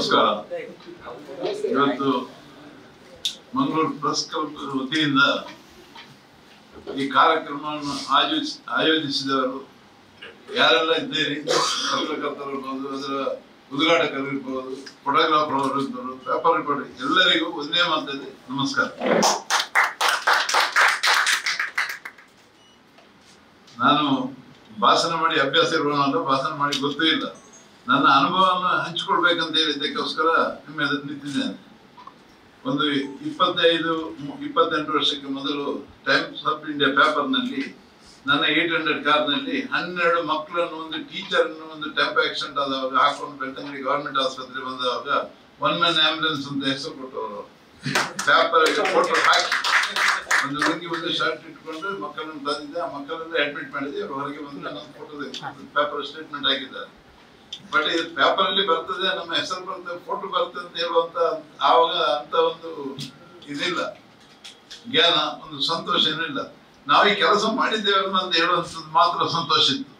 ನಮಸ್ಕಾರ. ಇವತ್ತು Mangaluru press club ವತಿಯಿಂದ ಈ ಕಾರ್ಯಕ್ರಮವನ್ನು ಆಯೋಜಿಸಿದವರು ಯಾರೆಲ್ಲ ಇದ್ದೀರಿ, ಪತ್ರಕರ್ತರಿರ್ಬೋದು, ಅದರ ಉದ್ಘಾಟಕರು ಇರ್ಬೋದು, ಫೋಟೋಗ್ರಾಫರ್ ಅವರು ಇರ್ಬೋದು, ಪೇಪರ್ ರಿಪೋರ್ಟ್, ಎಲ್ಲರಿಗೂ ಒಂದೇ ಮಾತದೆ ನಮಸ್ಕಾರ. ನಾನು ಭಾಷಣ ಮಾಡಿ ಅಭ್ಯಾಸ ಇರೋಣ ಅಂತ ಭಾಷಣ ಮಾಡಿ ಗೊತ್ತೂ ಇಲ್ಲ. ನನ್ನ ಅನುಭವವನ್ನು ಹಂಚಿಕೊಡ್ಬೇಕಂತ ಹೇಳಿದ್ದಕ್ಕೋಸ್ಕರ ನಿಮ್ಮ ಎದುರು ನಿಂತಿದ್ದೇನೆ. ಒಂದು 25-28 ವರ್ಷಕ್ಕೆ ಮೊದಲು ಟೈಮ್ಸ್ ಆಫ್ ಇಂಡಿಯಾ ಪೇಪರ್ನಲ್ಲಿ ನನ್ನ 800 ಕಾರ್ನಲ್ಲಿ 12 ಮಕ್ಕಳನ್ನು, ಒಂದು ಟೀಚರ್ನ, ಒಂದು ಟೆಂಪ್ ಆಕ್ಸಿಡೆಂಟ್ ಆದವಾಗ ಹಾಕೊಂಡು ಬೆಳ್ತಂಗಡಿ ಗವರ್ಮೆಂಟ್ ಆಸ್ಪತ್ರೆ ಬಂದವಾಗ ಒನ್ ಮ್ಯಾನ್ ಆಂಬ್ಯುಲೆನ್ಸ್ ಅಂತ ಹೆಸರು ಕೊಟ್ಟವರು. ಪೇಪರ್ಗೆ ಫೋಟೋ ಹಾಕಿ ಒಂದು ರಂಗಿ ಒಂದು ಶರ್ಟ್ ಇಟ್ಕೊಂಡು ಮಕ್ಕಳನ್ನು ತಂದಿದ್ದೆ. ಆ ಮಕ್ಕಳನ್ನು ಅಡ್ಮಿಟ್ ಮಾಡಿದ್ದೆ. ಅವ್ರು ಹೊರಗೆ ಬಂದು ನನ್ನ ಫೋಟೋ ಪೇಪರ್ ಸ್ಟೇಟ್ಮೆಂಟ್ ಹಾಕಿದ್ದಾರೆ. ಬಟ್ ಇದು ಪೇಪರ್ ಅಲ್ಲಿ ಬರ್ತದೆ, ನಮ್ಮ ಹೆಸರು ಬರ್ತದೆ, ಫೋಟೋ ಬರ್ತದೆ ಅಂತ ಹೇಳುವಂತ ಆವಾಗ ಅಂತ ಒಂದು ಇದಿಲ್ಲ, ಜ್ಞಾನ, ಒಂದು ಸಂತೋಷ ಏನಿಲ್ಲ. ನಾವು ಈ ಕೆಲಸ ಮಾಡಿದ್ದೇವೆ ಅಂತ ಹೇಳುವಂಥದ್ದು ಮಾತ್ರ ಸಂತೋಷ ಇತ್ತು.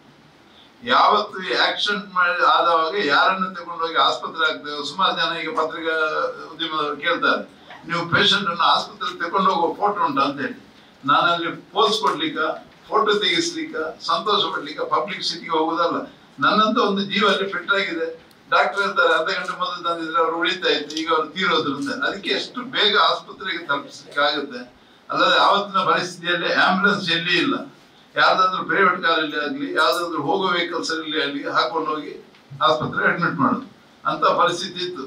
ಯಾವತ್ತು ಈ ಆಕ್ಸಿಡೆಂಟ್ ಮಾಡಿ ಆದವಾಗ ಯಾರನ್ನು ತಗೊಂಡೋಗಿ ಆಸ್ಪತ್ರೆ ಆಗ್ತೇವೆ. ಸುಮಾರು ಜನ ಈಗ ಪತ್ರಿಕಾ ಉದ್ಯಮದವರು ಕೇಳ್ತಾರೆ, ನೀವು ಪೇಷಂಟನ್ನು ಆಸ್ಪತ್ರೆಗೆ ತಗೊಂಡೋಗೋ ಫೋಟೋ ಉಂಟು ಅಂತ ಹೇಳಿ. ನಾನಲ್ಲಿ ಪೋಸ್ ಕೊಡ್ಲಿಕ್ಕೆ, ಫೋಟೋ ತೆಗಿಸ್ಲಿಕ್ಕೆ, ಸಂತೋಷ ಪಡ್ಲಿಕ್ಕೆ ಪಬ್ಲಿಸಿಟಿಗೆ ಹೋಗುದಲ್ಲ. ನನ್ನಂತ ಒಂದು ಜೀವ ಅಲ್ಲಿ ಫಿಟ್ ಆಗಿದೆ. ಡಾಕ್ಟರ್ ಇರ್ತಾರೆ, ಅರ್ಧ ಗಂಟೆ ಮೊದಲು ತಂದಿದ್ರೆ ಅವ್ರು ಉಳಿತಾ ಇತ್ತು, ಈಗ ಅವ್ರು ತೀರೋದ್ರು ಅಂತ. ಅದಕ್ಕೆ ಎಷ್ಟು ಬೇಗ ಆಸ್ಪತ್ರೆಗೆ ತಲುಪಿಸ್ಲಿಕ್ಕಾಗುತ್ತೆ. ಅಲ್ಲದೆ ಆವತ್ತಿನ ಪರಿಸ್ಥಿತಿಯಲ್ಲಿ ಆಂಬ್ಯುಲೆನ್ಸ್ ಎಲ್ಲಿ ಇಲ್ಲ. ಯಾವ್ದಾದ್ರು ಪ್ರೈವೇಟ್ ಕಾರಲ್ಲಿ ಆಗಲಿ, ಯಾವ್ದಾದ್ರು ಹೋಗೋ ವೆಹಿಕಲ್ಸ್ ಅಲ್ಲಿ ಆಗಲಿ ಹಾಕೊಂಡೋಗಿ ಆಸ್ಪತ್ರೆ ಅಡ್ಮಿಟ್ ಮಾಡೋದು ಅಂತ ಪರಿಸ್ಥಿತಿ ಇತ್ತು.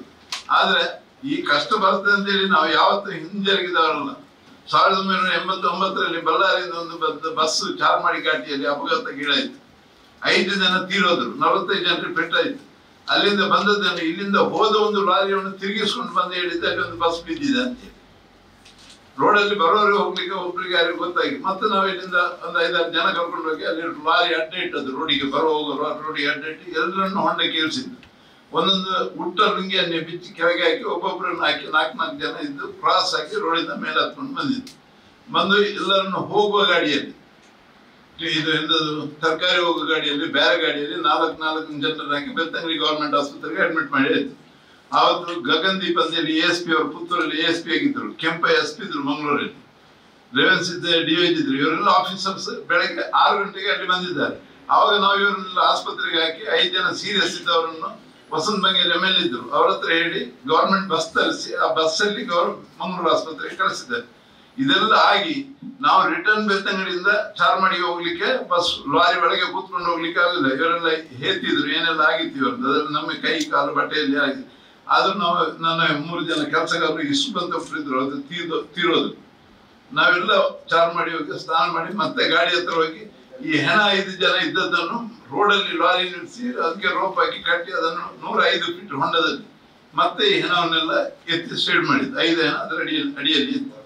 ಆದರೆ ಈ ಕಷ್ಟ ಬರ್ತದೆ ಅಂತೇಳಿ ನಾವು ಯಾವತ್ತೂ ಹಿಂಜರಿಗಿದವರಲ್ಲ. 1989 ಬಳ್ಳಾರಿಯಿಂದ ಒಂದು ಬಸ್ಸು ಚಾರ್ಮಾಡಿ ಘಾಟಿಯಲ್ಲಿ ಅಪಘಾತಕ್ಕೀಡಾಯಿತು. 5 ಜನ ತೀರೋದ್ರು, 45 ಜನರಿಗೆ ಪೆಟ್ಟಾಯಿತು. ಅಲ್ಲಿಂದ ಬಂದದ್ದನ್ನು ಇಲ್ಲಿಂದ ಹೋದ ಒಂದು ಲಾರಿಯನ್ನು ತಿರುಗಿಸ್ಕೊಂಡು ಬಂದು ಹೇಳಿದ್ದೆ, ಅಲ್ಲಿ ಒಂದು ಬಸ್ ಬಿದ್ದಿದೆ ಅಂತೇಳಿ. ರೋಡಲ್ಲಿ ಬರೋರಿಗೆ ಹೋಗ್ಲಿಕ್ಕೆ ಒಬ್ಬರಿಗೆ ಯಾರಿಗೆ ಗೊತ್ತಾಗಿ ಮತ್ತೆ ನಾವು ಇಲ್ಲಿಂದ ಒಂದು 5-6 ಜನ ಕರ್ಕೊಂಡು ಹೋಗಿ ಅಲ್ಲಿ ಲಾರಿ ಅಡ್ಡ ಇಟ್ಟದ್ದು ರೋಡಿಗೆ, ಬರೋ ಹೋಗೋರು ರೋಡಿಗೆ ಅಡ್ಡ ಇಟ್ಟು ಎಲ್ಲರನ್ನು ಹೊಂಡಕ್ಕೆ ಇಳಿಸಿದ್ದು. ಒಂದೊಂದು ಹುಟ್ಟ ಲುಂಗಿಯನ್ನೇ ಬಿಚ್ಚಿ ಕೆಳಗೆ ಹಾಕಿ ಒಬ್ಬೊಬ್ಬರನ್ನು ಹಾಕಿ 4-4 ಜನ ಇದ್ದು ಕ್ರಾಸ್ ಹಾಕಿ ರೋಡಿಂದ ಮೇಲೆ ಹತ್ಕೊಂಡು ಬಂದು ಎಲ್ಲರನ್ನು ಹೋಗುವ ಗಾಡಿಯಲ್ಲಿ, ಇದು ಎಂದದು ತರಕಾರಿ ಹೋಗೋ ಗಾಡಿಯಲ್ಲಿ, ಬೇರೆ ಗಾಡಿಯಲ್ಲಿ 4-4 ಜನರನ್ನು ಹಾಕಿ ಬೆಳ್ತಂಗಡಿ ಗವರ್ಮೆಂಟ್ ಆಸ್ಪತ್ರೆಗೆ ಅಡ್ಮಿಟ್ ಮಾಡಿತ್ತು. ಆವತ್ತು ಗಗನ್ದೀಪ್ ಅಂತೇಳಿ ASP ಅವರು ಪುತ್ತೂರಲ್ಲಿ ASP ಆಗಿದ್ದರು, ಕೆಂಪ SP ಇದ್ರು ಮಂಗಳೂರಲ್ಲಿ, ರೇವನ್ಸ್ ಇದ್ದ DIG ಇದ್ರು. ಇವರೆಲ್ಲ ಆಫೀಸರ್ಸ್ ಬೆಳಗ್ಗೆ 6 ಗಂಟೆಗೆ ಅಲ್ಲಿ ಬಂದಿದ್ದಾರೆ. ಆವಾಗ ನಾವು ಇವರನ್ನೆಲ್ಲ ಆಸ್ಪತ್ರೆಗೆ ಹಾಕಿ 5 ಜನ ಸೀರಿಯಸ್ ಇದ್ದವರನ್ನು ವಸಂತ ಬಂಗೇರಿ ML ಇದ್ರು, ಅವ್ರ ಹತ್ರ ಹೇಳಿ ಗವರ್ಮೆಂಟ್ ಬಸ್ ತರಿಸಿ ಆ ಬಸ್ಸಲ್ಲಿ ಮಂಗಳೂರು ಆಸ್ಪತ್ರೆಗೆ ಕಳಿಸಿದ್ದಾರೆ. ಇದೆಲ್ಲ ಆಗಿ ನಾವು ರಿಟರ್ನ್ ಬೆಳ್ತಂಗಡಿಯಿಂದ ಚಾರ್ಮಾಡಿಗೆ ಹೋಗ್ಲಿಕ್ಕೆ ಬಸ್ ಲಾರಿ ಒಳಗೆ ಕೂತ್ಕೊಂಡು ಹೋಗ್ಲಿಕ್ಕೆ ಆಗಲಿಲ್ಲ. ಇವರೆಲ್ಲ ಹೇತಿದ್ರು, ಏನೆಲ್ಲ ಆಗಿತ್ತು ಇವರದ್ದು, ಅದರಲ್ಲಿ ನಮ್ಮ ಕೈ ಕಾಲು ಬಟ್ಟೆಯಲ್ಲಿ ಆಗಿದೆ. ಆದ್ರೂ ನಾವು ನನ್ನ 3 ಜನ ಕೆಲಸಗಾರರು ಇಷ್ಟು ಬಂದು ಒಬ್ಬರಿದ್ರು, ಅದು ತೀರೋದು. ನಾವೆಲ್ಲ ಚಾರ್ಮಾಡಿ ಹೋಗಿ ಸ್ನಾನ ಮಾಡಿ ಮತ್ತೆ ಗಾಡಿ ಹತ್ರ ಹೋಗಿ ಈ ಹೆಣ 5 ಜನ ಇದ್ದದ್ದನ್ನು ರೋಡಲ್ಲಿ ಲಾರಿ ನಿಲ್ಲಿಸಿ ಅದಕ್ಕೆ ರೋಪ್ ಹಾಕಿ ಕಟ್ಟಿ ಅದನ್ನು 105 ಫೀಟ್ ಹೊಂಡದಲ್ಲಿ ಮತ್ತೆ ಈ ಹೆಣವನ್ನೆಲ್ಲ ಎತ್ತಿ ಸ್ಟೇಡ್ ಮಾಡಿದ್ದು. 5 ಹೆಣ ಅದರ ಅಡಿಯಲ್ಲಿ ಇತ್ತು.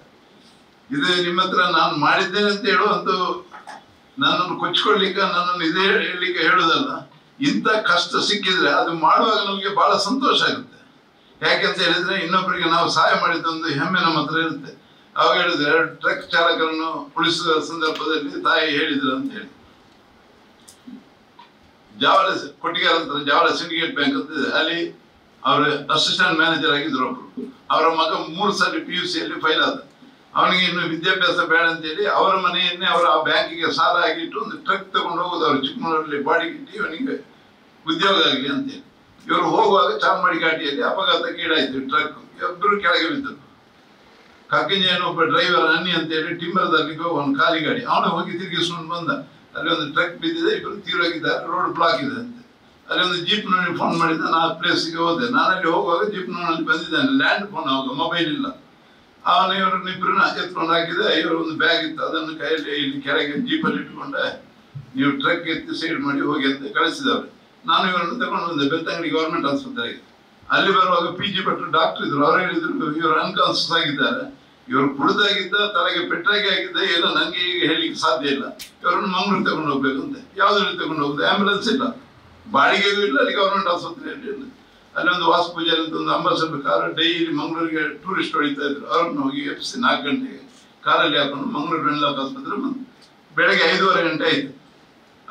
ಇದು ನಿಮ್ಮ ಹತ್ರ ನಾನು ಮಾಡಿದ್ದೇನೆ ಅಂತ ಹೇಳುವಂತೂ ನನ್ನನ್ನು ಕೊಚ್ಚಿಕೊಳ್ಳಿಕ್ಕೆ, ನನ್ನನ್ನು ಇದೇ ಹೇಳಲಿಕ್ಕೆ ಹೇಳುವುದಲ್ಲ. ಇಂಥ ಕಷ್ಟ ಸಿಕ್ಕಿದ್ರೆ ಅದು ಮಾಡುವಾಗ ನಮಗೆ ಬಹಳ ಸಂತೋಷ ಆಗುತ್ತೆ. ಯಾಕೆಂತ ಹೇಳಿದ್ರೆ ಇನ್ನೊಬ್ಬರಿಗೆ ನಾವು ಸಹಾಯ ಮಾಡಿದ್ದೊಂದು ಹೆಮ್ಮೆ ನಮ್ಮ ಹತ್ರ ಇರುತ್ತೆ. ಅವಾಗ ಹೇಳಿದ್ರೆ ಟ್ರಕ್ ಚಾಲಕರನ್ನು ಉಳಿಸುವ ಸಂದರ್ಭದಲ್ಲಿ ತಾಯಿ ಹೇಳಿದ್ರು ಅಂತ ಹೇಳಿ, ಜಾವಳ ಕೊಟ್ಟಿಗೆ ಹತ್ರ ಜಾವಳ ಸಿಂಡಿಕೇಟ್ ಬ್ಯಾಂಕ್ ಅಂತ ಇದೆ, ಅಲ್ಲಿ ಅವರ ಅಸಿಸ್ಟೆಂಟ್ ಮ್ಯಾನೇಜರ್ ಆಗಿದ್ರು ಒಬ್ರು. ಅವರ ಮಗ 3 ಸಲ PUC ಫೈಲ್ ಆದ. ಅವನಿಗೆ ಇನ್ನು ವಿದ್ಯಾಭ್ಯಾಸ ಬೇಡ ಅಂತೇಳಿ ಅವರ ಮನೆಯನ್ನೇ ಅವರು ಆ ಬ್ಯಾಂಕಿಗೆ ಸಾಲ ಆಗಿಟ್ಟು ಒಂದು ಟ್ರಕ್ ತಗೊಂಡು ಹೋಗೋದು. ಅವರು ಚಿಕ್ಕಮಗಳೂರಲ್ಲಿ ಬಾಡಿ ಇಟ್ಟು ಇವನಿಗೆ ಉದ್ಯೋಗ ಆಗಲಿ ಅಂತೇಳಿ. ಇವರು ಹೋಗುವಾಗ ಚಾರ್ಮಾಡಿ ಘಾಟಿಯಲ್ಲಿ ಅಪಘಾತಕ್ಕೀಡಾಯಿತು ಟ್ರಕ್. ಇಬ್ಬರು ಕೆಳಗೆ ಬಿದ್ದರು. ಕಕ್ಕಿಂಜೇನು ಒಬ್ಬ ಡ್ರೈವರ್ ಅನ್ನಿ ಅಂತೇಳಿ ಟಿಂಬರ್ದಲ್ಲಿ ಒಂದು ಖಾಲಿ ಗಾಡಿ ಅವನು ಹೋಗಿ ತಿರುಗಿಸ್ಕೊಂಡು ಬಂದ. ಅಲ್ಲಿ ಒಂದು ಟ್ರಕ್ ಬಿದ್ದಿದೆ, ಇಬ್ಬರು ತೀರೋಗಿದ್ದಾರೆ, ರೋಡ್ ಬ್ಲಾಕ್ ಇದೆ ಅಂತ. ಅಲ್ಲಿ ಒಂದು ಜೀಪ್ನವನಿಗೆ ಫೋನ್ ಮಾಡಿದ್ದ, ನಾನು ಪ್ಲೇಸಿಗೆ ಹೋದೆ. ನಾನಲ್ಲಿ ಹೋಗುವಾಗ ಜೀಪ್ನವನಲ್ಲಿ ಬಂದಿದ್ದಾನೆ, ಲ್ಯಾಂಡ್ ಫೋನ್, ಆವಾಗ ಮೊಬೈಲ್ ಇಲ್ಲ. ಅವನು ಇವರನ್ನಿಬ್ಬರನ್ನ ಎತ್ಕೊಂಡು ಹಾಕಿದೆ. ಇವರು ಒಂದು ಬ್ಯಾಗ್ ಇತ್ತು, ಅದನ್ನು ಕೈಯಲ್ಲಿ ಇಲ್ಲಿ ಕೆಳಗೆ ಜೀಪಲ್ಲಿ ಇಟ್ಕೊಂಡೆ, ನೀವು ಟ್ರಕ್ ಎತ್ತಿ ಸೈಡ್ ಮಾಡಿ ಹೋಗಿ ಅಂತ ಕಳಿಸಿದವ್ರೆ. ನಾನು ಇವರನ್ನು ತಗೊಂಡು ಬಂದೆ ಬೆಳ್ತಂಗಡಿ ಗವರ್ಮೆಂಟ್ ಆಸ್ಪತ್ರೆಗೆ. ಅಲ್ಲಿ ಬರುವಾಗ PG ಭಟ್ರು ಡಾಕ್ಟರ್ ಇದ್ರು. ಅವ್ರು ಹೇಳಿದ್ರು, ಇವರು ಅನ್ಕಾನ್ಸಿಯಸ್ ಆಗಿದ್ದಾರೆ, ಇವರು ಕುಡಿದಾಗಿದ್ದ, ತಲೆಗೆ ಪೆಟ್ಟಾಗಿ ಆಗಿದ್ದ, ಏನೋ ನನಗೆ ಈಗ ಹೇಳಲಿಕ್ಕೆ ಸಾಧ್ಯ ಇಲ್ಲ, ಇವರನ್ನು ಮಂಗಳೂರು ತಗೊಂಡು ಹೋಗ್ಬೇಕು ಅಂತ. ಯಾವುದ್ರಲ್ಲಿ ತಗೊಂಡು ಹೋಗುದು? ಆಂಬ್ಯುಲೆನ್ಸ್ ಇಲ್ಲ, ಬಾಡಿಗೆಗೂ ಇಲ್ಲ, ಅಲ್ಲಿ ಗವರ್ಮೆಂಟ್ ಆಸ್ಪತ್ರೆಯಲ್ಲಿ ಇಲ್ಲ. ಅಲ್ಲೊಂದು ವಾಸ್ಪೂಜಾರಿ ಅಂತ ಒಂದು ಅಂಬಾಸಡರ್ ಕಾರು ಡೈಲಿ ಮಂಗಳೂರಿಗೆ ಟೂರಿಸ್ಟ್ ಹೊಡಿತಾ ಇದ್ರು. ಅವ್ರನ್ನ ಹೋಗಿ ಎಬ್ಬಿಸಿ 4 ಗಂಟೆಗೆ ಕಾರಲ್ಲಿ ಹಾಕೊಂಡು ಮಂಗಳೂರು ವೆನ್ಲಾಕ್ ಆಸ್ಪತ್ರೆ ಬಂದು ಬೆಳಗ್ಗೆ 5:30 ಗಂಟೆ ಆಯಿತು.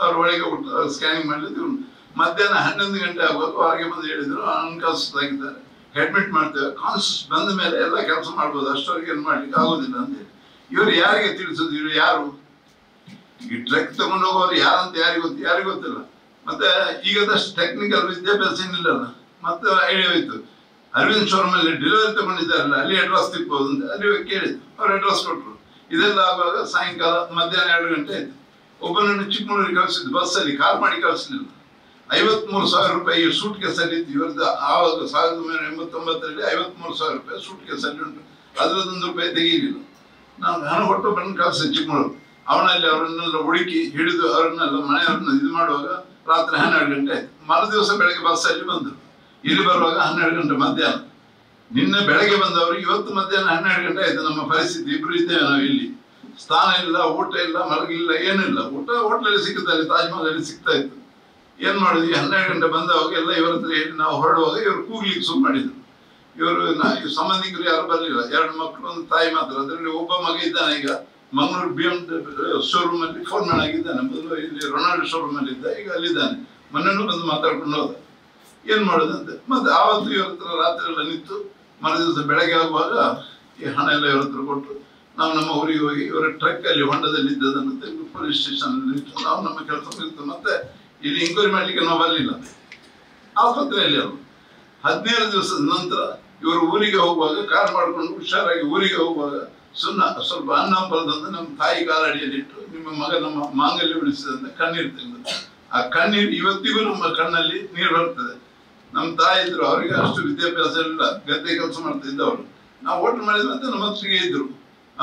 ಅವ್ರ ಒಳಗೆ ಸ್ಕ್ಯಾನಿಂಗ್ ಮಾಡಲಿದ್ದು ಮಧ್ಯಾಹ್ನ 11 ಗಂಟೆ ಆಗೋದು ಹಾಗೆ ಬಂದು ಹೇಳಿದ್ರು ಅನ್ಕಾನ್ಸಿಯಸ್ಸಾಗಿದ್ದಾರೆ, ಅಡ್ಮಿಟ್ ಮಾಡ್ತೇವೆ. ಕಾನ್ಸಿಯಸ್ ಬಂದ ಮೇಲೆ ಎಲ್ಲ ಕೆಲಸ ಮಾಡ್ಬೋದು, ಅಷ್ಟವರೆಗೆ ಏನು ಮಾಡ್ಲಿಕ್ಕೆ ಆಗೋದಿಲ್ಲ ಅಂತ ಹೇಳಿ. ಇವರು ಯಾರಿಗೆ ತಿಳಿಸೋದು? ಇವರು ಯಾರು? ಈ ಟ್ರಕ್ ತಗೊಂಡು ಹೋಗೋರು ಯಾರಂತ ಯಾರಿಗೂ ಗೊತ್ತಿಲ್ಲ. ಮತ್ತೆ ಈಗದಷ್ಟು ಟೆಕ್ನಿಕಲ್ ವಿದ್ಯಾಭ್ಯಾಸ ಏನಿಲ್ಲಲ್ಲ. ಮತ್ತೆ ಐಡಿಯಾ ಹೋಯ್ತು, ಅರವಿಂದ್ ಶೋರೂಮಲ್ಲಿ ಡೆಲಿವರಿ ತಗೊಂಡಿದ್ದಾರಲ್ಲ, ಅಲ್ಲಿ ಅಡ್ರೆಸ್ ತಿಕ್ಬೋದು ಅಂತ ಅಲ್ಲಿ ಕೇಳಿದ್ದು, ಅವ್ರು ಅಡ್ರೆಸ್ ಕೊಟ್ಟರು. ಇದೆಲ್ಲ ಆಗುವಾಗ ಸಾಯಂಕಾಲ ಮಧ್ಯಾಹ್ನ 2 ಗಂಟೆ ಆಯಿತು. ಒಬ್ಬನನ್ನು ಚಿಕ್ಕಮಗಳೂರಿಗೆ ಕಳಿಸಿದ್ದು, ಬಸ್ಸಲ್ಲಿ, ಕಾರ್ ಮಾಡಿ ಕಳಿಸಲಿಲ್ಲ. 53,000 ರೂಪಾಯಿ ಸೂಟ್ ಕೇಸಲ್ಲಿ ಇತ್ತು ಇವ್ರದ್ದು. ಆವಾಗ 1989ರಲ್ಲಿ 53,000 ರೂಪಾಯಿ ಸೂಟ್ ಕೇಸಲ್ಲಿ ಉಂಟು. ಅದರದ್ದೊಂದು ರೂಪಾಯಿ ತೆಗೀಲಿಲ್ಲ. ನಾನು ಹಣ ಕೊಟ್ಟು ಬಂದು ಕಳಿಸಿದೆ ಚಿಕ್ಕಮಗಳೂರು. ಅವನಲ್ಲಿ ಅವರನ್ನೆಲ್ಲ ಹುಡುಕಿ ಹಿಡಿದು ಅವರನ್ನೆಲ್ಲ ಮನೆಯವ್ರನ್ನ ಇದು ಮಾಡುವಾಗ ರಾತ್ರಿ 12 ಗಂಟೆ ಆಯಿತು. ಮರುದಿವಸ ಬೆಳಗ್ಗೆ ಬಸ್ಸಲ್ಲಿ ಬಂದರು. ಇಲ್ಲಿ ಬರುವಾಗ 12 ಗಂಟೆ ಮಧ್ಯಾಹ್ನ. ನಿನ್ನೆ ಬೆಳಗ್ಗೆ ಬಂದವರು ಇವತ್ತು ಮಧ್ಯಾಹ್ನ 12 ಗಂಟೆ ಆಯಿತು. ನಮ್ಮ ಪರಿಸ್ಥಿತಿ, ಇಬ್ಬರು ಇದ್ದೇವೆ ನಾವು ಇಲ್ಲಿ. ಸ್ಥಾನ ಇಲ್ಲ, ಊಟ ಇಲ್ಲ, ಮಲಗಿಲ್ಲ, ಏನಿಲ್ಲ. ಊಟ ಹೋಟ್ಲಲ್ಲಿ ಸಿಕ್ಕದಲ್ಲಿ, ತಾಜ್ಮಹಲಲ್ಲಿ ಸಿಗ್ತಾ ಇತ್ತು. ಏನು ಮಾಡಿದ್ವಿ, 12 ಗಂಟೆ ಬಂದವಾಗ ಎಲ್ಲ ಇವರ ಹತ್ರ ಹೇಳಿ ನಾವು ಹೊರಡುವಾಗ ಇವರು ಕೂಗ್ಲಿಕ್ಕೆ ಶುರು ಮಾಡಿದರು. ಇವರು ಸಂಬಂಧಿಕರು ಯಾರು ಬರಲಿಲ್ಲ, 2 ಮಕ್ಕಳು, ಒಂದು ತಾಯಿ ಮಾತ್ರ. ಅದರಲ್ಲಿ ಒಬ್ಬ ಮಗ ಇದ್ದಾನೆ, ಈಗ ಮಂಗಳೂರು BMW ಶೋರೂಮಲ್ಲಿ ಫೋನ್ ಮ್ಯಾನ್ ಆಗಿದ್ದಾನೆ. ಮೊದಲು ಇಲ್ಲಿ ರೊನಾಲ್ಡ್ ಶೋರೂಮಲ್ಲಿ ಇದ್ದ, ಈಗ ಅಲ್ಲಿದ್ದಾನೆ. ಮೊನ್ನೆನೂ ಬಂದು ಮಾತಾಡ್ಕೊಂಡು ಹೋದ. ಏನು ಮಾಡೋದಂತೆ ಮತ್ತೆ ಆವತ್ತು ಇವ್ರ ಹತ್ರ ರಾತ್ರಿ ಎಲ್ಲ ನಿಂತು, ಮರುದಿವಸ ಬೆಳಗ್ಗೆ ಆಗುವಾಗ ಈ ಹಣ ಎಲ್ಲ ಇವ್ರ ಹತ್ರ ಕೊಟ್ಟು ನಾವು ನಮ್ಮ ಊರಿಗೆ ಹೋಗಿ ಇವರ ಟ್ರಕ್ಕಲ್ಲಿ ಹೊಂಡದಲ್ಲಿ ಇದ್ದದನ್ನು ತೆಗೆದು ಪೊಲೀಸ್ ಸ್ಟೇಷನಲ್ಲಿ ಇಟ್ಟು ನಾವು ನಮ್ಮ ಕೆಲಸ ಇತ್ತು. ಮತ್ತೆ ಇಲ್ಲಿ ಎಂಕ್ವೈರಿ ಮಾಡಲಿಕ್ಕೆ ನಾವು ಬರಲಿಲ್ಲ ಆಸ್ಪತ್ರೆಯಲ್ಲಿ. ಅವರು 15 ದಿವಸದ ನಂತರ ಇವರು ಊರಿಗೆ ಹೋಗುವಾಗ, ಕಾರ್ ಮಾಡಿಕೊಂಡು ಹುಷಾರಾಗಿ ಊರಿಗೆ ಹೋಗುವಾಗ, ಸ್ವಲ್ಪ ಅನ್ನ ಬರೆದಂದ್ರೆ ನಮ್ಮ ತಾಯಿ ಕಾಲಡಿಯಲ್ಲಿ ಇಟ್ಟು, ನಿಮ್ಮ ಮಗ ನಮ್ಮ ಮಾಂಗಲ್ಯ ಉಳಿಸಿದಂತೆ ಕಣ್ಣೀರು ತೆಗೆದು, ಆ ಕಣ್ಣೀರು ಇವತ್ತಿಗೂ ನಮ್ಮ ಕಣ್ಣಲ್ಲಿ ನೀರು ಬರ್ತದೆ. ನಮ್ಮ ತಾಯಿ ಇದ್ರು, ಅವರಿಗೆ ಅಷ್ಟು ವಿದ್ಯಾಭ್ಯಾಸ ಇಲ್ಲ, ಗದ್ದೆ ಕೆಲಸ ಮಾಡ್ತಿದ್ದ ಅವರು. ನಾವು ಓಟ್ ಮಾಡಿದಂತೆ ನಮ್ಮ ಹತ್ತಿಗೆ ಇದ್ರು.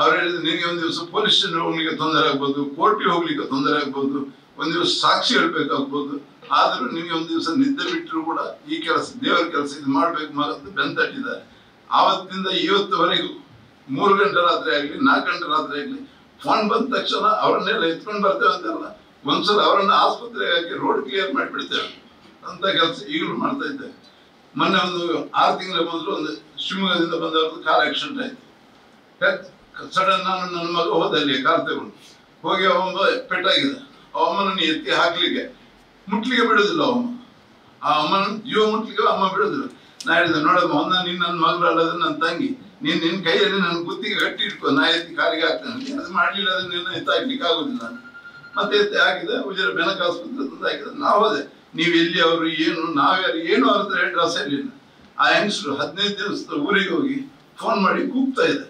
ಅವ್ರು ಹೇಳಿದ್ರು, ನಿನಗೆ ಒಂದು ದಿವಸ ಪೊಲೀಸ್ ಸ್ಟೇಷನ್ ಹೋಗ್ಲಿಕ್ಕೆ ತೊಂದರೆ ಆಗ್ಬೋದು, ಕೋರ್ಟಿಗೆ ಹೋಗ್ಲಿಕ್ಕೆ ತೊಂದರೆ ಆಗ್ಬೋದು, ಒಂದು ದಿವಸ ಸಾಕ್ಷಿ ಹೇಳ್ಬೇಕಾಗ್ಬೋದು, ಆದರೂ ನಿಮಗೆ ಒಂದು ದಿವಸ ನಿದ್ದೆ ಬಿಟ್ಟರು ಕೂಡ ಈ ಕೆಲಸ, ದೇವರ ಕೆಲಸ ಇದು ಮಾಡಬೇಕು ಮಾಡೋದು ಬೆಂತಟ್ಟಿದ್ದಾರೆ. ಆವತ್ತಿಂದ ಇವತ್ತುವರೆಗೂ 3 ಗಂಟೆ ರಾತ್ರಿ ಆಗಲಿ, 4 ಗಂಟೆ ರಾತ್ರಿ ಆಗಲಿ, ಫೋನ್ ಬಂದ ತಕ್ಷಣ ಅವರನ್ನೆಲ್ಲ ಎತ್ಕೊಂಡು ಬರ್ತೇವೆ ಅಂತೆಲ್ಲ. ಒಂದ್ಸಲ ಅವರನ್ನು ಆಸ್ಪತ್ರೆಗೆ ಹಾಕಿ ರೋಡ್ ಕ್ಲಿಯರ್ ಮಾಡಿಬಿಡ್ತೇವೆ ಅಂತ ಕೆಲಸ ಈಗಲೂ ಮಾಡ್ತಾ ಇದ್ದೇವೆ. ಮೊನ್ನೆ ಒಂದು 6 ತಿಂಗಳ ಮೊದಲು ಒಂದು ಶಿವಮೊಗ್ಗದಿಂದ ಬಂದವ್ರದ್ದು ಕಾರ್ ಆಕ್ಸಿಡೆಂಟ್ ಆಯಿತು. ಸಡನ್ ನಾನು ನನ್ನ ಮಗ ಹೋದಲ್ಲಿ ಕಾರ್ ತಗೊಂಡು ಹೋಗಿ, ಅವಮ್ಮ ಪೆಟ್ಟಾಗಿದೆ. ಅವಮ್ಮನನ್ನು ಎತ್ತಿ ಹಾಕಲಿಕ್ಕೆ ಮುಟ್ಲಿಕ್ಕೆ ಬಿಡೋದಿಲ್ಲ. ಅವಮ್ಮ ಆ ಅಮ್ಮನ ಜೀವ ಮುಟ್ಲಿಕ್ಕೆ ಅಮ್ಮ ಬಿಡೋದಿಲ್ಲ. ನಾ ಹೇಳಿದೆ, ನೋಡಮ್ಮ ಅವನ್ನ, ನೀನು ನನ್ನ ಮಗಳು ಅಲ್ಲದ್ರೆ ನನ್ನ ತಂಗಿ, ನೀನು ನಿನ್ನ ಕೈಯಲ್ಲಿ ನನ್ನ ಗುತ್ತಿಗೆ ಕಟ್ಟಿ ಇಟ್ಕೊ, ನಾ ಎತ್ತಿ ಕಾರಿಗೆ ಹಾಕ್ತೇನೆ, ಅದು ಮಾಡಲಿಲ್ಲ ಅದು ನಿನ್ನ ಎತ್ತಿ ಹಾಕ್ಲಿಕ್ಕೆ ಆಗೋದಿಲ್ಲ. ಮತ್ತೆ ಎತ್ತಿ ಹಾಕಿದೆ, ಉಜಿರ ಬೆನಕ ಆಸ್ಪತ್ರೆ ತಂದು ಹಾಕಿದೆ. ನಾವು ಹೋದೆ, ನೀವು ಎಲ್ಲಿ, ಅವರು ಏನು, ನಾವ್ಯಾರು, ಏನು ಅವ್ರ ಹತ್ರ ಅಡ್ರೆಸ್ ಇರಲಿಲ್ಲ. ಆ ಹೆಂಗಸರು 15 ದಿವಸದ ಊರಿಗೆ ಹೋಗಿ ಫೋನ್ ಮಾಡಿ ಕೂಗ್ತಾ ಇದೆ.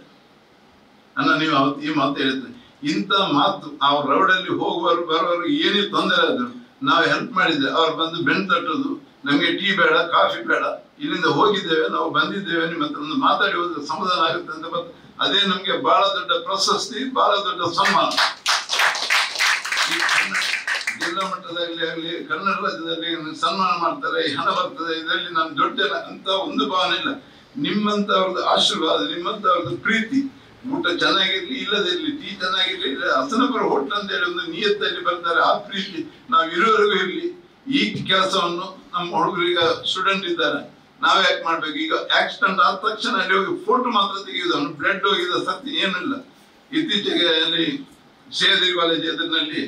ಅಣ್ಣ, ನೀವು ಅವತ್ತು ಈ ಮಾತು ಹೇಳಿದ್ರೆ, ಇಂಥ ಮಾತು ಅವ್ರ ರೌಡಲ್ಲಿ ಹೋಗುವರು ಬರೋರು ಏನೇ ತೊಂದರೆ ಆದರು ನಾವು ಹೆಲ್ಪ್ ಮಾಡಿದ್ದೆ. ಅವ್ರು ಬಂದು ಬೆನ್ನು ತಟ್ಟೋದು, ನಮಗೆ ಟೀ ಬೇಡ, ಕಾಫಿ ಬೇಡ, ಇಲ್ಲಿಂದ ಹೋಗಿದ್ದೇವೆ, ನಾವು ಬಂದಿದ್ದೇವೆ, ನಿಮ್ಮ ಹತ್ರ ಒಂದು ಮಾತಾಡಿ ಹೋದ್ರೆ ಸಮಾಧಾನ ಆಗುತ್ತೆ ಅಂತ ಬಂದು, ಅದೇ ನಮಗೆ ಬಹಳ ದೊಡ್ಡ ಪ್ರಶಸ್ತಿ, ಬಹಳ ದೊಡ್ಡ ಸನ್ಮಾನ. ಜಿಲ್ಲಾ ಮಟ್ಟದಲ್ಲಿ ಆಗಲಿ, ಕನ್ನಡ ರಾಜ್ಯದಲ್ಲಿ ಸನ್ಮಾನ ಮಾಡ್ತಾರೆ, ಹಣ ಬರ್ತದೆ, ಇದರಲ್ಲಿ ನಾನು ದೊಡ್ಡ ಅಂತ ಒಂದು ಭಾವನೆ ಇಲ್ಲ. ನಿಮ್ಮಂಥವ್ರದ್ದು ಆಶೀರ್ವಾದ, ನಿಮ್ಮಂಥವ್ರದ್ದು ಪ್ರೀತಿ, ಊಟ ಚೆನ್ನಾಗಿರ್ಲಿ ಇಲ್ಲದೆ ಇರಲಿ, ಟೀ ಚೆನ್ನಾಗಿರ್ಲಿ ಇಲ್ಲ, ಹಸನಪುರ ಹೋಟ್ಲ್ ಅಂತ ಹೇಳಿ ಒಂದು ನಿಯತ್ತಲ್ಲಿ ಬರ್ತಾರೆ. ಆ ಪ್ರೀತಿ ನಾವು ಇರೋವರೆಗೂ ಇರಲಿ. ಈ ಕೆಲಸವನ್ನು ನಮ್ಮ ಹುಡುಗರೀಗ ಸ್ಟೂಡೆಂಟ್ ಇದ್ದಾರೆ, ನಾವು ಯಾಕೆ ಮಾಡಬೇಕು? ಈಗ ಆಕ್ಸಿಡೆಂಟ್ ಆದ ತಕ್ಷಣ ಅಲ್ಲಿ ಹೋಗಿ ಫೋಟೋ ಮಾತ್ರ ತೆಗೆಯುವುದು, ಅವನು ಬ್ಲಡ್ ಹೋಗಿದ್ದ ಸತ್ಯ ಏನಿಲ್ಲ. ಇತ್ತೀಚೆಗೆ ಅಲ್ಲಿ ಸೇದಿ ಕಾಲೇಜ್ ಎದುರಿನಲ್ಲಿ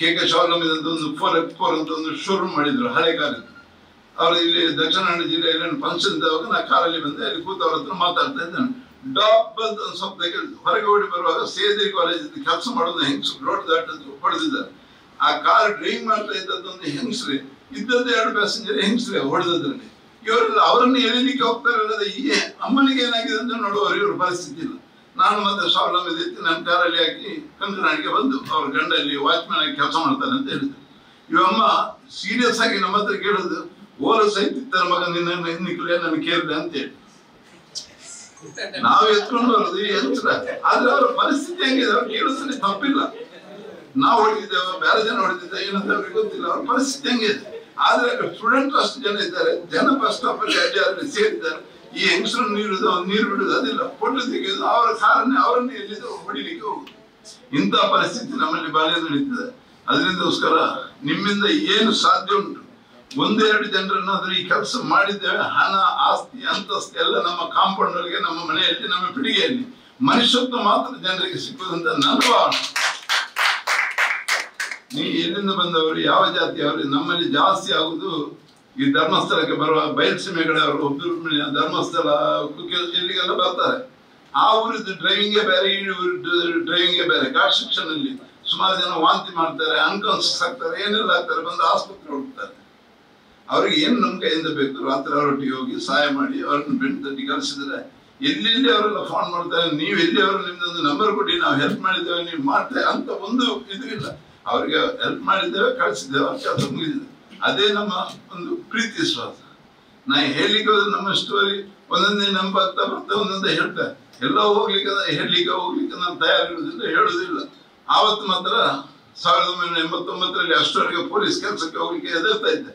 KK ಶಾವಲಂ ಇದ್ದಂಥ ಒಂದು 4F4 ಅಂತ ಒಂದು ಶೋರೂಮ್ ಮಾಡಿದ್ರು ಹಳೆ ಕಾಲದ್ದು. ಅವರು ಇಲ್ಲಿ ದಕ್ಷಿಣ ಕನ್ನಡ ಜಿಲ್ಲೆಯಲ್ಲಿ ಒಂದು ಫಂಕ್ಷನ್ ಇದ್ದಾವಾಗ ನಾ ಕಾರಲ್ಲಿ ಬಂದೆ, ಅಲ್ಲಿ ಕೂತವ್ರ ಹತ್ರ ಮಾತಾಡ್ತಾ ಇದ್ದಾನೆ. ಡಾಬ್ ಅಂತ ಒಂದು ಶಬ್ದ ಕೇಳಿದ್ರು. ಹೊರಗೆ ಓಡಿ ಬರುವಾಗ ಸೇದಿರಿ ಕಾಲೇಜಿಂದ ಕೆಲಸ ಮಾಡೋದು ಹೆಂಗ್ಸು ರೋಡ್ ದಾಟದ್ದು ಹೊಡೆದಿದ್ದಾರೆ. ಆ ಕಾರ್ ಡ್ರೈವಿಂಗ್ ಮಾಡ್ತಾ ಇದ್ದದ್ದೊಂದು ಹೆಂಗಸ್ರೆ, ಇದ್ದದ್ದು 2 ಪ್ಯಾಸೆಂಜರ್ ಹೆಂಗಸ್ರೆ ಹೊಡೆದದ್ರಲ್ಲಿ. ಇವರೆಲ್ಲ ಅವರನ್ನು ಎಳಿಲಿಕ್ಕೆ ಹೋಗ್ತಾ ಇರೋದ. ಈ ಅಮ್ಮನಿಗೆ ಏನಾಗಿದೆ ಅಂತ ನೋಡುವವರು ಇವ್ರ ಪರಿಸ್ಥಿತಿ ಇಲ್ಲ. ನಾನು ಮತ್ತೆ ಶಾವಲಂ ಎತ್ತಿ ನನ್ನ ಕಾರಲ್ಲಿ ಹಾಕಿ ಕಂಕನಾಡಿಗೆ ಬಂದು, ಅವ್ರ ಗಂಡಲ್ಲಿ ವಾಚ್ಮ್ಯಾನ್ ಆಗಿ ಕೆಲಸ ಮಾಡ್ತಾರೆ ಅಂತ ಹೇಳಿದ್ರು. ಇವಮ್ಮ ಸೀರಿಯಸ್ ಆಗಿ ನಮ್ಮ ಹತ್ರ ಕೇಳಿದ್ರು, ಓರ ಸಹಿತ ಮಗ ನಿನ್ನ ನಿಕ್ಲೆ ನನಗೆ ಕೇಳಿದೆ ಅಂತೇಳಿ. ನಾವು ಎತ್ಕೊಂಡು ಬರೋದು ಎಚ್ಚರ. ಆದ್ರೆ ಅವ್ರ ಪರಿಸ್ಥಿತಿ ಹೆಂಗಿದೆ, ಅವ್ರು ಕೇಳಿದ್ರೆ ತಪ್ಪಿಲ್ಲ. ನಾವು ಹೊಡೆದಿದ್ದೇವೆ, ಬೇರೆ ಜನ ಹೊಡೆದಿದ್ದೇವೆ, ಏನಂತ ಅವ್ರಿಗೆ ಗೊತ್ತಿಲ್ಲ. ಅವ್ರ ಪರಿಸ್ಥಿತಿ ಹೆಂಗಿದೆ. ಆದ್ರೆ ಸ್ಟೂಡೆಂಟ್ ಅಷ್ಟು ಜನ ಇದ್ದಾರೆ, ಜನ ಬಸ್ ಸ್ಟಾಪ್ ಅಲ್ಲಿ ಅಡ್ಡಿ ಸೇರಿದ್ದಾರೆ. ಈ ಹೆಂಗಸರು ನೀರು ಬಿಡುದು, ಅದಿಲ್ಲ ಫೋಟೋ ತೆಗೆಯುವುದು, ಅವರ ಕಾರಣ ಅವರನ್ನು ಎಲ್ಲಿದ್ದು ಹೊಡಿಲಿಕ್ಕೆ ಹೋಗುದು. ಇಂಥ ಪರಿಸ್ಥಿತಿ ನಮ್ಮಲ್ಲಿ ಬಾಲ್ಯ ನಡೀತದೆ. ಅದರಿಂದೋಸ್ಕರ ನಿಮ್ಮಿಂದ ಏನು ಸಾಧ್ಯ ಉಂಟು, 1-2 ಜನರನ್ನಾದ್ರೂ ಈ ಕೆಲಸ ಮಾಡಿದ್ದೇವೆ. ಹಣ, ಆಸ್ತಿ, ಅಂತಸ್ತು ಎಲ್ಲ ನಮ್ಮ ಕಾಂಪೌಂಡ್ ಒಳಗೆ, ನಮ್ಮ ಮನೆಯಲ್ಲಿ, ನಮ್ಮ ಪಿಡಿಗೆಯಲ್ಲಿ. ಮನುಷ್ಯತ್ವ ಮಾತ್ರ ಜನರಿಗೆ ಸಿಕ್ಕುದಂತ ನನ್ನ ಭಾವನೆ. ಎಲ್ಲಿಂದ ಬಂದವರು ಯಾವ ಜಾತಿಯವರು ನಮ್ಮಲ್ಲಿ ಜಾಸ್ತಿ ಆಗುವುದು ಈ ಧರ್ಮಸ್ಥಳಕ್ಕೆ ಬರುವ ಬಯಲುಸೀಮೆಗಳವರು ಒಬ್ಬರು ಧರ್ಮಸ್ಥಳ ಎಲ್ಲಿಗೆಲ್ಲ ಬರ್ತಾರೆ. ಆ ಊರಿದ್ದು ಡ್ರೈವಿಂಗೇ ಬೇರೆ, ಈ ಊರಿದ್ದು ಡ್ರೈವಿಂಗೇ ಬೇರೆ. ಘಾಟ್ ಶಿಕ್ಷಣದಲ್ಲಿ ಸುಮಾರು ಜನ ವಾಂತಿ ಮಾಡ್ತಾರೆ, ಅನ್ಕಾನ್ಸಿಯಸ್ ಆಗ್ತಾರೆ, ಏನೆಲ್ಲ ಆಗ್ತಾರೆ, ಬಂದು ಆಸ್ಪತ್ರೆ ಹೋಗ್ತಾರೆ. ಅವ್ರಿಗೆ ಏನು ನಮ್ಮ ಕೈಯಿಂದ ಬೇಕು ರಾತ್ರಿ ಅವರೊಟ್ಟಿಗೆ ಹೋಗಿ ಸಹಾಯ ಮಾಡಿ ಅವ್ರನ್ನ ಬೆಂಡ್ ತಟ್ಟಿ ಕಲಿಸಿದ್ರೆ ಎಲ್ಲೆಲ್ಲಿ ಅವರೆಲ್ಲ ಫೋನ್ ಮಾಡ್ತಾರೆ, ನೀವು ಎಲ್ಲಿ ಅವರು ನಿಮ್ದೊಂದು ನಂಬರ್ ಕೊಡಿ, ನಾವು ಹೆಲ್ಪ್ ಮಾಡಿದ್ದೇವೆ, ನೀವು ಮಾಡ್ತೇವೆ ಅಂತ ಒಂದು ಇದು ಇಲ್ಲ. ಅವ್ರಿಗೆ ಹೆಲ್ಪ್ ಮಾಡಿದ್ದೇವೆ, ಕಳಿಸಿದ್ದೇವೆ, ಕೆಲಸ ಮುಗಿದಿದೆ. ಅದೇ ನಮ್ಮ ಒಂದು ಪ್ರೀತಿ ವಿಶ್ವಾಸ. ನಾ ಹೇಳಲಿಕ್ಕೆ ಹೋದ್ರೆ ನಮ್ಮ ಸ್ಟೋರಿ ಒಂದೊಂದೇ ನಂಬ ಆಗ್ತಾ ಬರ್ತಾ ಒಂದೊಂದೇ ಹೇಳ್ತಾರೆ. ಎಲ್ಲ ಹೋಗ್ಲಿಕ್ಕೆ ನಾನು ತಯಾರಿರುವುದಿಲ್ಲ, ಹೇಳುವುದಿಲ್ಲ. ಆವತ್ತು ಮಾತ್ರ 1989ರಲ್ಲಿ ಅಷ್ಟರವರೆಗೆ ಪೊಲೀಸ್ ಕೆಲಸಕ್ಕೆ ಹೋಗ್ಲಿಕ್ಕೆ ಹೆದರ್ತಾ ಇದ್ದೆ.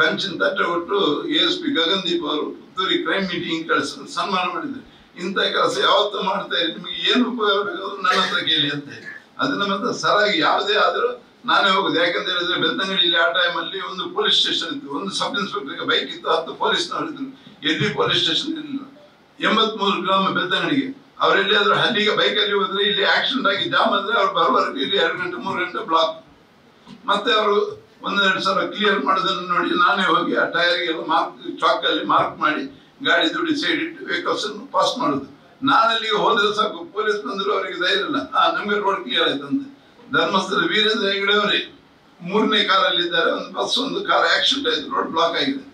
ಕಂಚಿನ ತಟ್ಟೆ ಕೊಟ್ಟು ASP ಗಗನ್ದೀಪ್ ಅವರು ಪುತ್ತೂರಿ ಕ್ರೈಮ್ ಮೀಟಿಂಗ್ ಕಳಿಸ್ ಸನ್ಮಾನ ಮಾಡಿದ್ರು. ಇಂಥ ಕೆಲಸ ಯಾವತ್ತೂ ಮಾಡ್ತಾ ಇರಿ, ನಿಮಗೆ ಏನು ಉಪಯೋಗ ಬೇಕಾದ್ರೂ ನನ್ನ ಹತ್ರ ಕೇಳಿ ಅಂತ ಹೇಳಿ. ಅದು ನಮ್ಮ ಹತ್ರ ಸರಾಗಿ ಯಾವುದೇ ಆದರೂ ನಾನೇ ಹೋಗುದು. ಯಾಕಂತ ಹೇಳಿದ್ರೆ ಬೆತ್ತಂಗಡಿಯಲ್ಲಿ ಆ ಟೈಮಲ್ಲಿ ಒಂದು ಪೊಲೀಸ್ ಸ್ಟೇಷನ್ ಇತ್ತು, ಒಂದು ಸಬ್ ಇನ್ಸ್ಪೆಕ್ಟರ್ಗೆ ಬೈಕ್ ಇತ್ತು, 10 ಪೊಲೀಸ್ನವರಿದ್ರು. ಎಲ್ಲಿ ಪೊಲೀಸ್ ಸ್ಟೇಷನ್ ಇರಲಿಲ್ಲ. 83 ಗ್ರಾಮ ಬೆತ್ತಂಗಡಿಗೆ. ಅವರೆಲ್ಲಿ ಆದ್ರೂ ಹಲ್ಲಿಗೆ ಬೈಕಲ್ಲಿ ಹೋದ್ರೆ ಇಲ್ಲಿ ಆಕ್ಸಿಡೆಂಟ್ ಆಗಿ ಜಾಮ್ ಅಂದ್ರೆ ಅವ್ರು ಬರೋವರೆಗೆ ಇಲ್ಲಿ 2 ಗಂಟೆ 3 ಗಂಟೆ ಬ್ಲಾಕ್. ಮತ್ತೆ ಅವರು 1-2 ಸಾವಿರ ಕ್ಲಿಯರ್ ಮಾಡೋದನ್ನು ನೋಡಿ ನಾನೇ ಹೋಗಿ ಆ ಟೈರ್ಗೆಲ್ಲ ಮಾರ್ಕ್ ಚಾಕಲ್ಲಿ ಮಾರ್ಕ್ ಮಾಡಿ ಗಾಡಿ ದುಡ್ಡು ಸೈಡ್ ಇಟ್ಟು ವೆಹಿಕಲ್ಸ್ ಪಾಸ್ ಮಾಡೋದು. ನಾನಲ್ಲಿ ಹೋದ್ರೆ ಸಾಕು, ಪೊಲೀಸ್ ಬಂದ್ರು ಅವರಿಗೆ ಧೈರ್ಯ ಇಲ್ಲ, ನಮಗೆ ರೋಡ್ ಕ್ಲಿಯರ್ ಆಯ್ತಂತೆ. ಧರ್ಮಸ್ಥಳ ವೀರೇಂದ್ರ ಹೆಗಡೆ ಅವರೇ 3ನೇ ಕಾರಲ್ಲಿ ಇದ್ದಾರೆ. ಒಂದು ಬಸ್ ಒಂದು ಕಾರ್ ಆಕ್ಸಿಡೆಂಟ್ ಆಯ್ತು, ರೋಡ್ ಬ್ಲಾಕ್ ಆಗಿದೆ.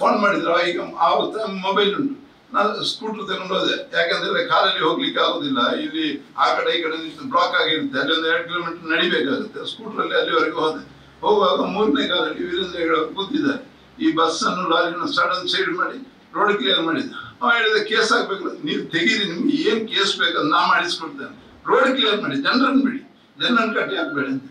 ಫೋನ್ ಮಾಡಿದ್ರು. ಈಗ ಆವತ್ತು ಮೊಬೈಲ್ ಉಂಟು, ನಾನು ಸ್ಕೂಟರ್ ತಗೊಂಡು ಹೋದೆ. ಯಾಕಂದ್ರೆ ಕಾರಲ್ಲಿ ಹೋಗ್ಲಿಕ್ಕೆ ಆಗುದಿಲ್ಲ, ಇಲ್ಲಿ ಆ ಕಡೆ ಈ ಕಡೆ ಬ್ಲಾಕ್ ಆಗಿರುತ್ತೆ, ಅಲ್ಲಿ ಒಂದು 2 ಕಿಲೋಮೀಟರ್ ನಡಿಬೇಕಾಗುತ್ತೆ. ಸ್ಕೂಟ್ರಲ್ಲಿ ಅಲ್ಲಿವರೆಗೆ ಹೋದೆ. ಹೋಗುವಾಗ 3ನೇ ಕಾಲದಲ್ಲಿ ವೀರೇಂದ್ರ ಹೆಗಡೆ ಕೂತಿದ್ದಾರೆ. ಈ ಬಸ್ಸನ್ನು ಲಾರಿಯನ್ನು ಸಡನ್ ಸೈಡ್ ಮಾಡಿ ರೋಡ್ ಕ್ಲಿಯರ್ ಮಾಡಿದ್ದೆ. ಅವ್ನು ಹೇಳಿದ, ಕೇಸ್ ಹಾಕ್ಬೇಕು, ನೀವು ತೆಗೀರಿ, ನಿಮ್ಗೆ ಏನು ಕೇಸ್ ಬೇಕಂತ ನಾ ಮಾಡಿಸ್ಕೊಡ್ತೇನೆ, ರೋಡ್ ಕ್ಲಿಯರ್ ಮಾಡಿ, ಜನರನ್ನು ಬಿಡಿ, ಜನರನ್ನು ಕಟ್ಟಿ ಹಾಕ್ಬೇಡಿ ಅಂತ.